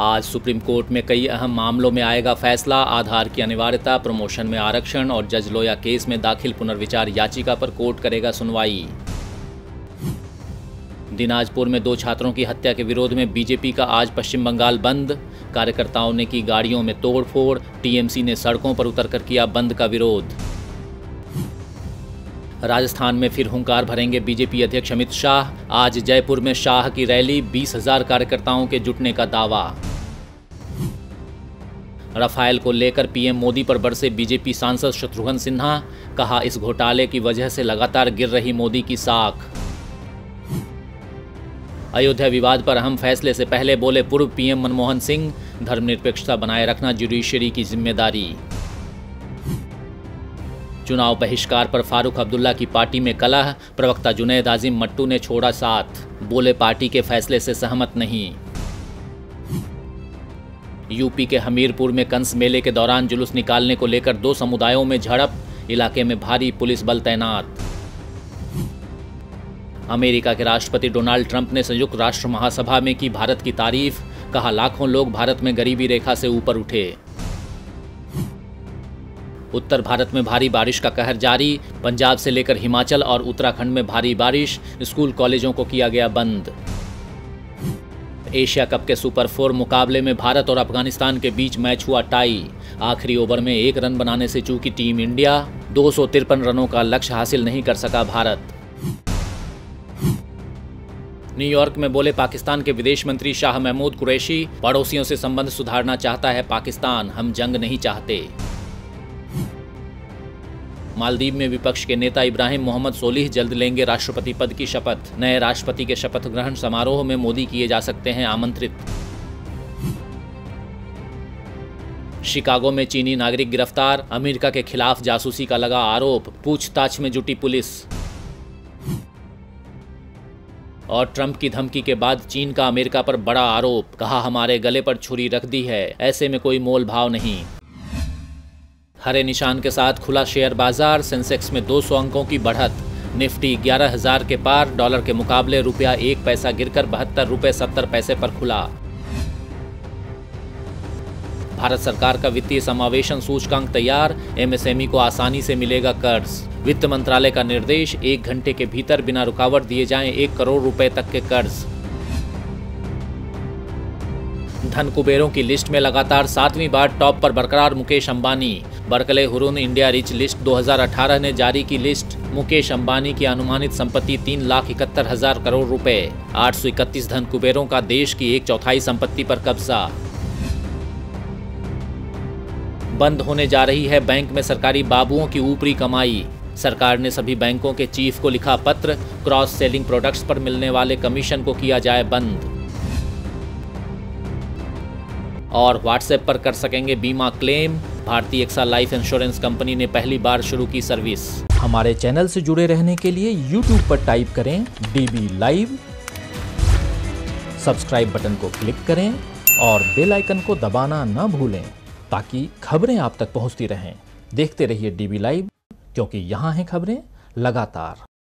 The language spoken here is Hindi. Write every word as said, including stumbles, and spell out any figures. आज सुप्रीम कोर्ट में कई अहम मामलों में आएगा फैसला। आधार की अनिवार्यता, प्रमोशन में आरक्षण और जज लोया केस में दाखिल पुनर्विचार याचिका पर कोर्ट करेगा सुनवाई। दिनाजपुर में दो छात्रों की हत्या के विरोध में बीजेपी का आज पश्चिम बंगाल बंद, कार्यकर्ताओं ने की गाड़ियों में तोड़फोड़, टीएमसी ने सड़कों पर उतरकर किया बंद का विरोध। राजस्थान में फिर हुंकार भरेंगे बीजेपी अध्यक्ष अमित शाह, आज जयपुर में शाह की रैली, बीस हज़ार कार्यकर्ताओं के जुटने का दावा। रफाल को लेकर पीएम मोदी पर बरसे बीजेपी सांसद शत्रुघ्न सिन्हा, कहा इस घोटाले की वजह से लगातार गिर रही मोदी की साख। अयोध्या विवाद पर अहम फैसले से पहले बोले पूर्व पीएम मनमोहन सिंह, धर्मनिरपेक्षता बनाए रखना जुडिशरी की जिम्मेदारी। चुनाव बहिष्कार पर फारूक अब्दुल्ला की पार्टी में कलह, प्रवक्ता जुनैद आजिम मट्टू ने छोड़ा साथ, बोले पार्टी के फैसले से सहमत नहीं। यूपी के हमीरपुर में कंस मेले के दौरान जुलूस निकालने को लेकर दो समुदायों में झड़प, इलाके में भारी पुलिस बल तैनात। अमेरिका के राष्ट्रपति डोनाल्ड ट्रंप ने संयुक्त राष्ट्र महासभा में की भारत की तारीफ, कहा लाखों लोग भारत में गरीबी रेखा से ऊपर उठे। उत्तर भारत में भारी बारिश का कहर जारी, पंजाब से लेकर हिमाचल और उत्तराखंड में भारी बारिश, स्कूल कॉलेजों को किया गया बंद। एशिया कप के सुपर फोर मुकाबले में भारत और अफगानिस्तान के बीच मैच हुआ टाई, आखिरी ओवर में एक रन बनाने से चूकी टीम इंडिया, दो सौ तिरपन रनों का लक्ष्य हासिल नहीं कर सका भारत। न्यूयॉर्क में बोले पाकिस्तान के विदेश मंत्री शाह महमूद कुरैशी, पड़ोसियों से संबंध सुधारना चाहता है पाकिस्तान, हम जंग नहीं चाहते। मालदीव में विपक्ष के नेता इब्राहिम मोहम्मद सोलिह जल्द लेंगे राष्ट्रपति पद की शपथ, नए राष्ट्रपति के शपथ ग्रहण समारोह में मोदी किए जा सकते हैं आमंत्रित। शिकागो में चीनी नागरिक गिरफ्तार, अमेरिका के खिलाफ जासूसी का लगा आरोप, पूछताछ में जुटी पुलिस। और ट्रंप की धमकी के बाद चीन का अमेरिका पर बड़ा आरोप, कहा हमारे गले पर छुरी रख दी है, ऐसे में कोई मोल भाव नहीं। हरे निशान के साथ खुला शेयर बाजार, सेंसेक्स में दो सौ अंकों की बढ़त, निफ्टी ग्यारह हज़ार के पार, डॉलर के मुकाबले रुपया एक पैसा गिरकर बहत्तर रुपये सत्तर पैसे पर खुला। भारत सरकार का वित्तीय समावेशन सूचकांक तैयार, एमएसएमई को आसानी से मिलेगा कर्ज, वित्त मंत्रालय का निर्देश एक घंटे के भीतर बिना रुकावट दिए जाएं एक करोड़ रुपए तक के कर्ज। धन कुबेरों की लिस्ट में लगातार सातवीं बार टॉप पर बरकरार Mukesh Ambani, Barclays Hurun India rich list दो हज़ार अठारह ने जारी की लिस्ट, मुकेश अंबानी की अनुमानित संपत्ति तीन लाख इकहत्तर हजार करोड़ रुपए, आठ सौ इकतीस धन कुबेरों का देश की एक चौथाई संपत्ति पर कब्जा। बंद होने जा रही है बैंक में सरकारी बाबुओं की ऊपरी कमाई, सरकार ने सभी बैंकों के चीफ को लिखा पत्र, क्रॉस सेलिंग प्रोडक्ट्स पर मिलने वाले कमीशन को किया जाए बंद। और व्हाट्सएप पर कर सकेंगे बीमा क्लेम, भारतीय एक्सा लाइफ इंश्योरेंस कंपनी ने पहली बार शुरू की सर्विस। हमारे चैनल से जुड़े रहने के लिए यूट्यूब पर टाइप करें डीबी लाइव, सब्सक्राइब बटन को क्लिक करें और बेल आइकन को दबाना ना भूलें ताकि खबरें आप तक पहुंचती रहें। देखते रहिए डीबी लाइव, क्योंकि यहाँ हैं खबरें लगातार।